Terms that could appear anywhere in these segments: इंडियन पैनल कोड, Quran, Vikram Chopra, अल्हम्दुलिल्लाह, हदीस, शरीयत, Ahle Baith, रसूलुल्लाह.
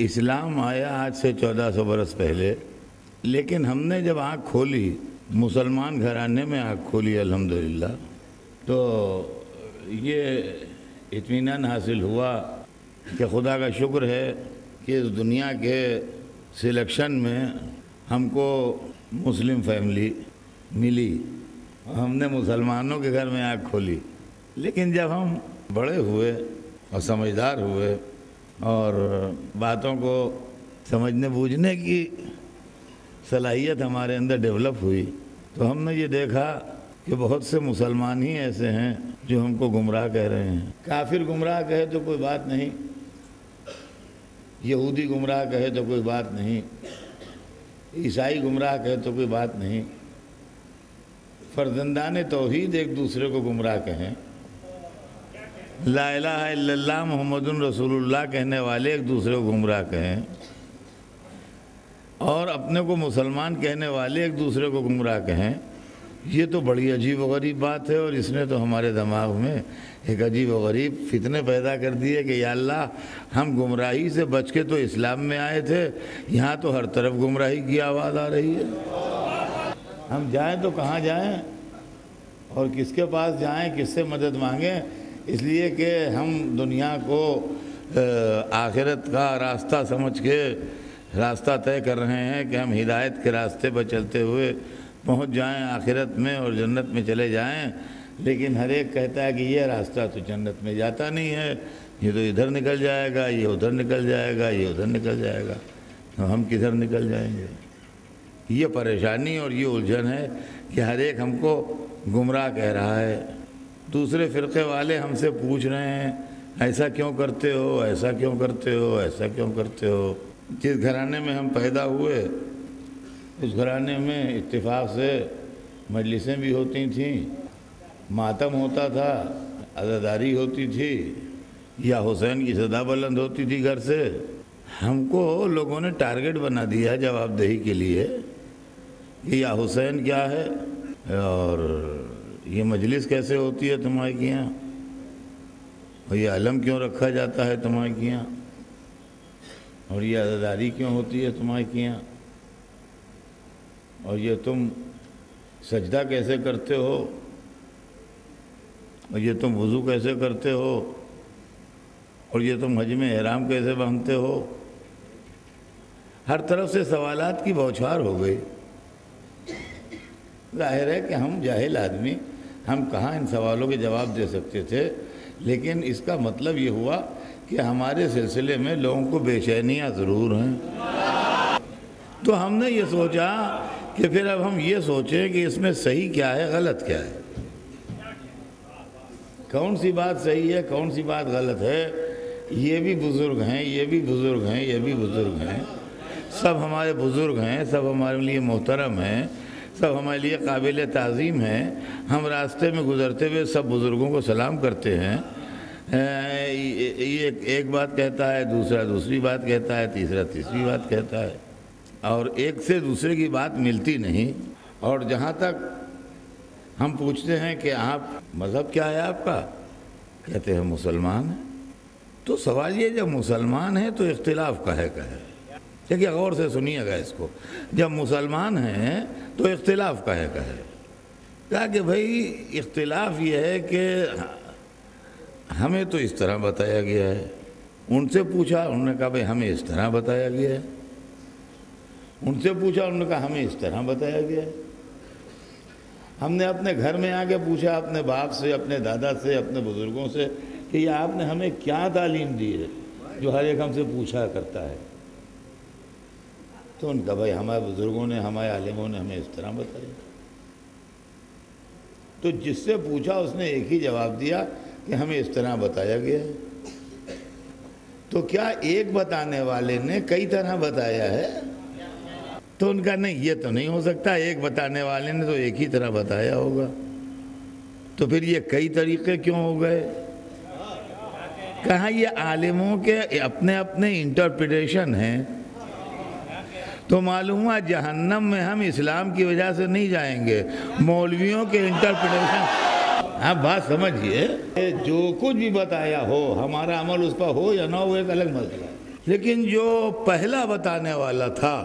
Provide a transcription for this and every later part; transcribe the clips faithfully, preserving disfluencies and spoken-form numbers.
इस्लाम आया आज से चौदह सौ बरस पहले, लेकिन हमने जब आँख खोली, मुसलमान घराने में आँख खोली अल्हम्दुलिल्लाह, तो ये इत्मीनान हासिल हुआ कि खुदा का शुक्र है कि इस दुनिया के सिलेक्शन में हमको मुस्लिम फैमिली मिली, हमने मुसलमानों के घर में आँख खोली। लेकिन जब हम बड़े हुए और समझदार हुए और बातों को समझने बूझने की सलाहियत हमारे अंदर डेवलप हुई, तो हमने ये देखा कि बहुत से मुसलमान ही ऐसे हैं जो हमको गुमराह कह रहे हैं। काफिर गुमराह कहे तो कोई बात नहीं, यहूदी गुमराह कहे तो कोई बात नहीं, ईसाई गुमराह कहे तो कोई बात नहीं, फर्जंदान तौहीद एक दूसरे को गुमराह कहें, ला इलाहा इल्लल्लाह मुहम्मदुन रसूलुल्लाह कहने वाले एक दूसरे को गुमराह कहें, और अपने को मुसलमान कहने वाले एक दूसरे को गुमराह कहें, ये तो बड़ी अजीब व गरीब बात है। और इसने तो हमारे दिमाग में एक अजीब व गरीब फितने पैदा कर दिए कि या अल्लाह, हम गुमराही से बच के तो इस्लाम में आए थे, यहाँ तो हर तरफ गुमराही की आवाज़ आ रही है। हम जाएँ तो कहाँ जाएँ और किसके पास जाएँ, किससे मदद मांगें, इसलिए कि हम दुनिया को आखिरत का रास्ता समझ के रास्ता तय कर रहे हैं कि हम हिदायत के रास्ते पर चलते हुए पहुंच जाएं आखिरत में और जन्नत में चले जाएं। लेकिन हर एक कहता है कि ये रास्ता तो जन्नत में जाता नहीं है, ये तो इधर निकल जाएगा, ये उधर निकल जाएगा, ये उधर निकल जाएगा, तो हम किधर निकल जाएंगे। ये परेशानी और ये उलझन है कि हर एक हमको गुमराह कह रहा है। दूसरे फ़िरक़े वाले हमसे पूछ रहे हैं, ऐसा क्यों करते हो, ऐसा क्यों करते हो, ऐसा क्यों करते हो। जिस घराने में हम पैदा हुए उस घराने में इत्तेफाक से मजलिसें भी होती थीं, मातम होता था, अज़ादारी होती थी, या हुसैन की सदा बुलंद होती थी घर से। हमको लोगों ने टारगेट बना दिया जवाबदेही के लिए कि या हुसैन क्या है और ये मजलिस कैसे होती है तुम्हारे के यहाँ, और ये अलम क्यों रखा जाता है तुम्हारे के यहाँ, और ये अज़ादारी क्यों होती है तुम्हारे के यहाँ, और ये तुम सजदा कैसे करते हो, और ये तुम वुज़ू कैसे करते हो, और ये तुम हज में एहराम कैसे बांधते हो। हर तरफ से सवालात की बौछार हो गई। जाहिर है कि हम जाहिल आदमी, हम कहाँ इन सवालों के जवाब दे सकते थे, लेकिन इसका मतलब ये हुआ कि हमारे सिलसिले में लोगों को बेचैनियाँ ज़रूर हैं। तो हमने ये सोचा कि फिर अब हम ये सोचें कि इसमें सही क्या है, गलत क्या है, कौन सी बात सही है, कौन सी बात गलत है। ये भी बुज़ुर्ग हैं, ये भी बुज़ुर्ग हैं, ये भी बुज़ुर्ग हैं, सब हमारे बुज़ुर्ग हैं, सब हमारे लिए मोहतरम हैं, सब हमारे लिए काबिल ताज़ीम हैं। हम रास्ते में गुज़रते हुए सब बुज़ुर्गों को सलाम करते हैं। ये एक बात कहता है, दूसरा दूसरी बात कहता है, तीसरा तीसरी बात कहता है, और एक से दूसरे की बात मिलती नहीं। और जहाँ तक हम पूछते हैं कि आप मज़हब क्या है आपका, कहते हैं मुसलमान हैं। तो सवाल ये, जब मुसलमान हैं तो इख्तिलाफ़ काहे का है? देखिए, गौर से सुनिएगा इसको। जब मुसलमान हैं तो इख्तिलाफ़ काहे का है? कहा कि भाई इख्तिलाफ़ ये है कि हमें तो इस तरह बताया गया है। उनसे पूछा, उन्होंने कहा भाई हमें इस तरह बताया गया है। उनसे पूछा, उन्होंने कहा हमें इस तरह बताया गया है। हमने अपने घर में आके पूछा, अपने बाप से, अपने दादा से, अपने बुज़ुर्गों से कि यह आपने हमें क्या तालीम दी है जो हर एक हमसे पूछा करता है। तो उनका भाई हमारे बुज़ुर्गों ने, हमारे आलिमों ने हमें इस तरह बताया। तो जिससे पूछा उसने एक ही जवाब दिया कि हमें इस तरह बताया गया है। तो क्या एक बताने वाले ने कई तरह बताया है? तो उनका नहीं, ये तो नहीं हो सकता, एक बताने वाले ने तो एक ही तरह बताया होगा, तो फिर ये कई तरीक़े क्यों हो गए? कहा ये आलिमों के अपने अपने इंटरप्रिटेशन हैं। तो मालूम हुआ जहन्नम में हम इस्लाम की वजह से नहीं जाएंगे, मौलवियों के इंटरप्रिटेशन। आप बात समझिए, जो कुछ भी बताया हो, हमारा अमल उस पर हो या ना हो, एक अलग मसला है। लेकिन जो पहला बताने वाला था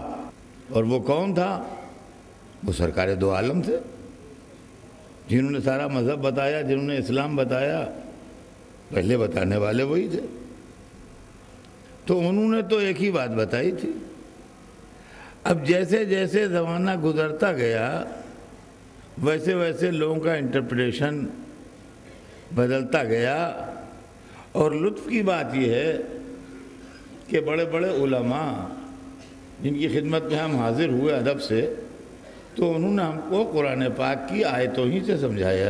और वो कौन था, वो सरकार दो आलम थे, जिन्होंने सारा मज़हब बताया, जिन्होंने इस्लाम बताया, पहले बताने वाले वही थे। तो उन्होंने तो एक ही बात बताई थी। अब जैसे जैसे ज़माना गुजरता गया वैसे वैसे लोगों का इंटरप्रिटेशन बदलता गया। और लुत्फ़ की बात यह है कि बड़े बड़े उलमा जिनकी खिदमत में हम हाज़िर हुए अदब से, तो उन्होंने हमको कुरान पाक की आयतों ही से समझाया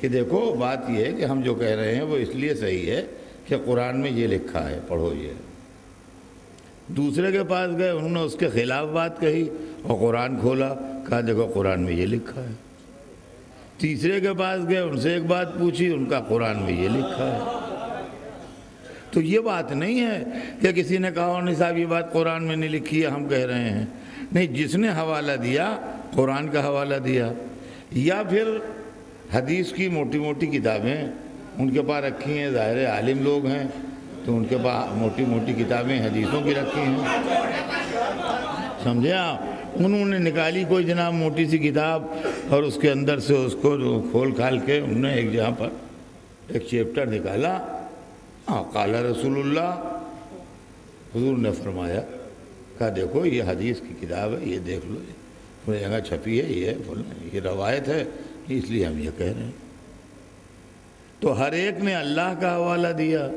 कि देखो बात यह है कि हम जो कह रहे हैं वो इसलिए सही है कि कुरान में ये लिखा है, पढ़ो ये। दूसरे के पास गए, उन्होंने उसके ख़िलाफ़ बात कही और कुरान खोला, कहा देखो कुरान में ये लिखा है। तीसरे के पास गए, उनसे एक बात पूछी, उनका कुरान में ये लिखा है। तो ये बात नहीं है कि किसी ने कहा और नहीं साहब ये बात कुरान में नहीं लिखी है, हम कह रहे हैं। नहीं, जिसने हवाला दिया कुरान का हवाला दिया, या फिर हदीस की मोटी मोटी किताबें उनके पास रखी हैं। ज़ाहिर आलिम लोग हैं तो उनके पास मोटी मोटी किताबें हदीसों की रखी हैं, समझे आप। उन्होंने निकाली कोई जनाब मोटी सी किताब और उसके अंदर से उसको खोल खाल के उन्होंने एक जहाँ पर एक चैप्टर निकाला, हाँ काला रसूलुल्लाह, हुजूर ने फरमाया, कहा देखो ये हदीस की किताब है, ये देख लो, ये पूरी जगह छपी है, ये ये रवायत है, इसलिए हम ये कह रहे हैं। तो हर एक ने अल्लाह का हवाला दिया,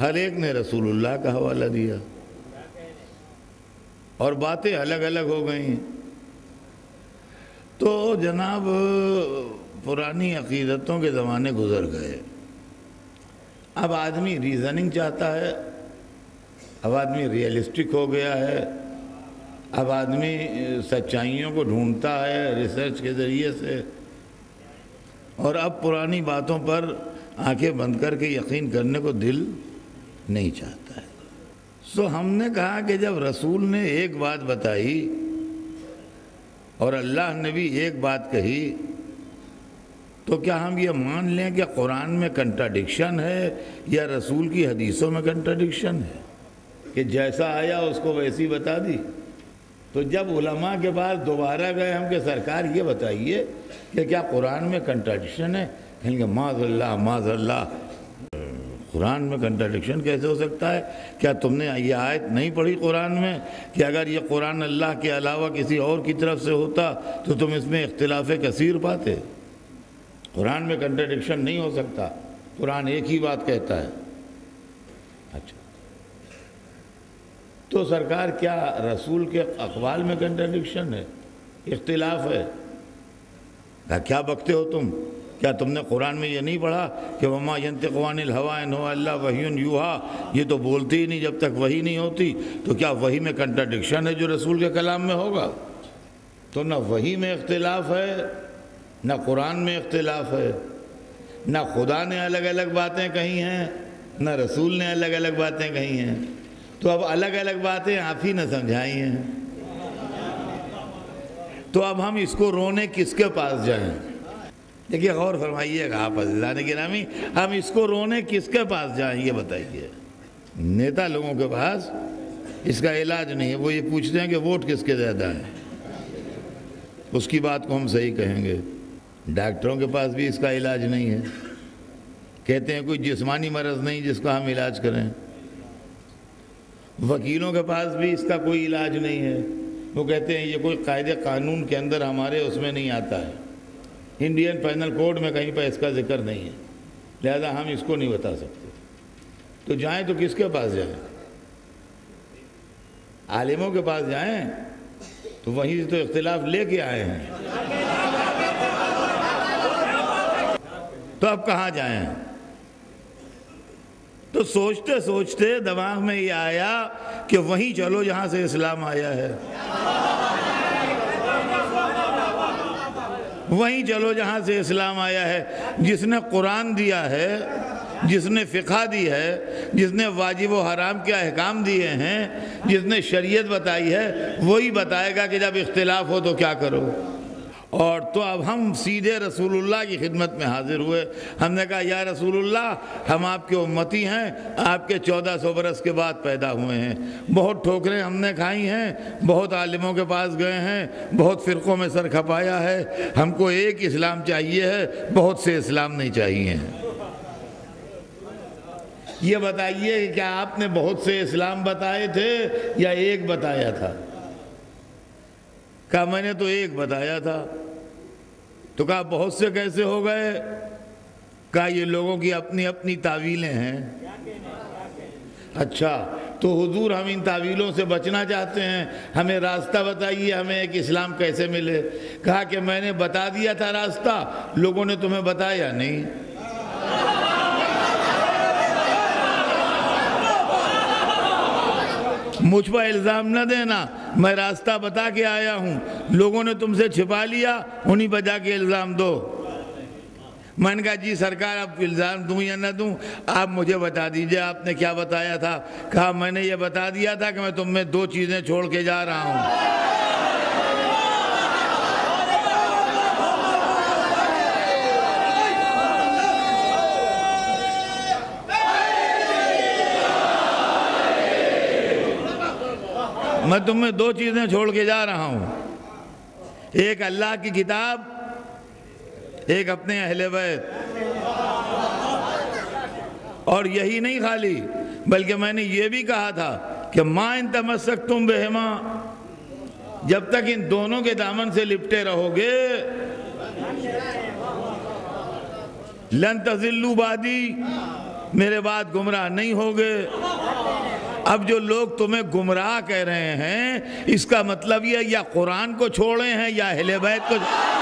हर एक ने रसूलुल्लाह का हवाला दिया, और बातें अलग अलग हो गई। तो जनाब पुरानी अक़ीदतों के ज़माने गुज़र गए। अब आदमी रीज़निंग चाहता है, अब आदमी रियलिस्टिक हो गया है, अब आदमी सच्चाइयों को ढूंढता है रिसर्च के ज़रिए से, और अब पुरानी बातों पर आंखें बंद करके यकीन करने को दिल नहीं चाहता है। सो हमने कहा कि जब रसूल ने एक बात बताई और अल्लाह ने भी एक बात कही, तो क्या हम ये मान लें कि कुरान में कंट्राडिक्शन है या रसूल की हदीसों में कंट्राडिक्शन है, कि जैसा आया उसको वैसी बता दी। तो जब उलमा के पास दोबारा गए हम कि सरकार ये बताइए कि क्या कुरान में कंट्राडिक्शन है, कहेंगे माज़ल्लाह माज़ल्लाह, कुरान में कंट्राडिक्शन कैसे हो सकता है? क्या तुमने ये आयत नहीं पढ़ी कुरान में कि अगर ये कुरान अल्लाह के अलावा किसी और की तरफ से होता तो तुम इसमें इख्तिलाफ़ कसीर पाते? कुरान में कंट्राडिक्शन नहीं हो सकता, कुरान एक ही बात कहता है। अच्छा, तो सरकार क्या रसूल के अक़वाल में कंट्राडिक्शन है, इख्तिलाफ है? क्या क्या बकते हो तुम? क्या तुमने कुरान में ये नहीं पढ़ा कि वमा यंतिकु अनिल हवा इन हुवा इल्ला वहयुन युहा, ये तो बोलती ही नहीं जब तक वही नहीं होती। तो क्या वही में कंट्राडिक्शन है जो रसूल के कलाम में होगा? तो ना वही में इख्तिलाफ है, ना कुरान में इख्तिलाफ़ है, ना खुदा ने अलग अलग बातें कही हैं, ना रसूल ने अलग अलग बातें कही हैं। तो अब अलग अलग बातें आप ही ने समझाई हैं, तो अब हम इसको रोने किसके पास जाएं? देखिए गौर फरमाइएगा आप अज़ीज़ान गिरामी, हम इसको रोने किसके पास जाएं ये बताइए। नेता लोगों के पास इसका इलाज नहीं है, वो ये पूछते हैं कि वोट किसके ज़्यादा हैं, उसकी बात को हम सही कहेंगे। डॉक्टरों के पास भी इसका इलाज नहीं है, कहते हैं कोई जिस्मानी मर्ज़ नहीं जिसका हम इलाज करें। वकीलों के पास भी इसका कोई इलाज नहीं है, वो कहते हैं ये कोई कायदे कानून के अंदर हमारे उसमें नहीं आता है, इंडियन पैनल कोड में कहीं पर इसका जिक्र नहीं है, लिहाजा हम इसको नहीं बता सकते। तो जाएं तो किसके पास जाएं? आलिमों के पास जाएं, तो वहीं से तो इख्तिलाफ लेके आए हैं, तो अब कहाँ जाएं? तो सोचते सोचते दिमाग में ये आया कि वहीं चलो जहाँ से इस्लाम आया है, वहीं चलो जहाँ से इस्लाम आया है। जिसने कुरान दिया है, जिसने फ़िक़ा दी है, जिसने वाजिब व हराम के अहकाम दिए हैं, जिसने शरीयत बताई है, वही बताएगा कि जब इख्तिलाफ हो तो क्या करो। और तो अब हम सीधे रसूलुल्लाह की खिदमत में हाजिर हुए। हमने कहा या रसूलुल्लाह, हम आपके उम्मती हैं, आपके चौदह सौ बरस के बाद पैदा हुए हैं, बहुत ठोकरें हमने खाई हैं, बहुत आलिमों के पास गए हैं, बहुत फ़िरक़ों में सर खपाया है, हमको एक इस्लाम चाहिए है, बहुत से इस्लाम नहीं चाहिए हैं। ये बताइए कि क्या आपने बहुत से इस्लाम बताए थे या एक बताया था? कहा मैंने तो एक बताया था। तो कहा बहुत से कैसे हो गए? कहा ये लोगों की अपनी अपनी तावीलें हैं। अच्छा, तो हुजूर हम इन तावीलों से बचना चाहते हैं, हमें रास्ता बताइए, हमें एक इस्लाम कैसे मिले। कहा कि मैंने बता दिया था रास्ता, लोगों ने तुम्हें बताया नहीं। मुझ पर इल्ज़ाम न देना, मैं रास्ता बता के आया हूँ, लोगों ने तुमसे छिपा लिया, उन्हीं पर जाके इल्ज़ाम दो। मैंने कहा जी सरकार, आप इल्ज़ाम दूँ या न दूँ, आप मुझे बता दीजिए आपने क्या बताया था। कहा मैंने ये बता दिया था कि मैं तुम में दो चीज़ें छोड़ के जा रहा हूँ। मैं तुम में दो चीज़ें छोड़ के जा रहा हूँ, एक अल्लाह की किताब, एक अपने अहले बैत। और यही नहीं खाली, बल्कि मैंने ये भी कहा था कि माँ इन तमस्सकतुम बिहिमा, जब तक इन दोनों के दामन से लिपटे रहोगे लन तज़िल्लू बादी, मेरे बाद गुमराह नहीं होगे। अब जो लोग तुम्हें गुमराह कह रहे हैं, इसका मतलब यह या कुरान को छोड़े हैं या अहले बैत को।